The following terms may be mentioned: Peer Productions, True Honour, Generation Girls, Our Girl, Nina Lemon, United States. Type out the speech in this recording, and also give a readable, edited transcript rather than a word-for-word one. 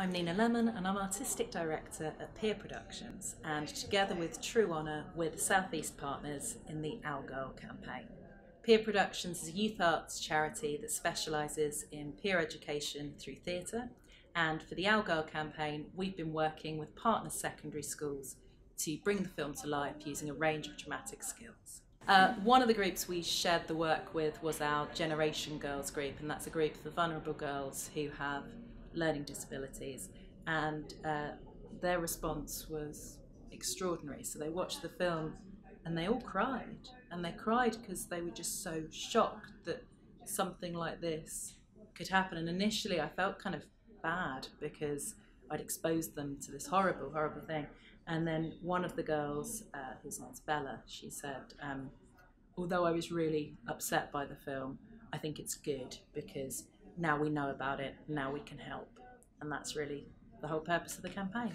I'm Nina Lemon and I'm Artistic Director at Peer Productions, and together with True Honour, we're the South East partners in the Our Girl campaign. Peer Productions is a youth arts charity that specialises in peer education through theatre, and for the Our Girl campaign we've been working with partner secondary schools to bring the film to life using a range of dramatic skills. One of the groups we shared the work with was our Generation Girls group, and that's a group for vulnerable girls who have learning disabilities, and their response was extraordinary. So they watched the film and they all cried, and they cried because they were just so shocked that something like this could happen. And initially I felt kind of bad because I'd exposed them to this horrible, horrible thing. And then one of the girls, whose name's Bella, she said, although I was really upset by the film, I think it's good because now we know about it, now we can help. And that's really the whole purpose of the campaign.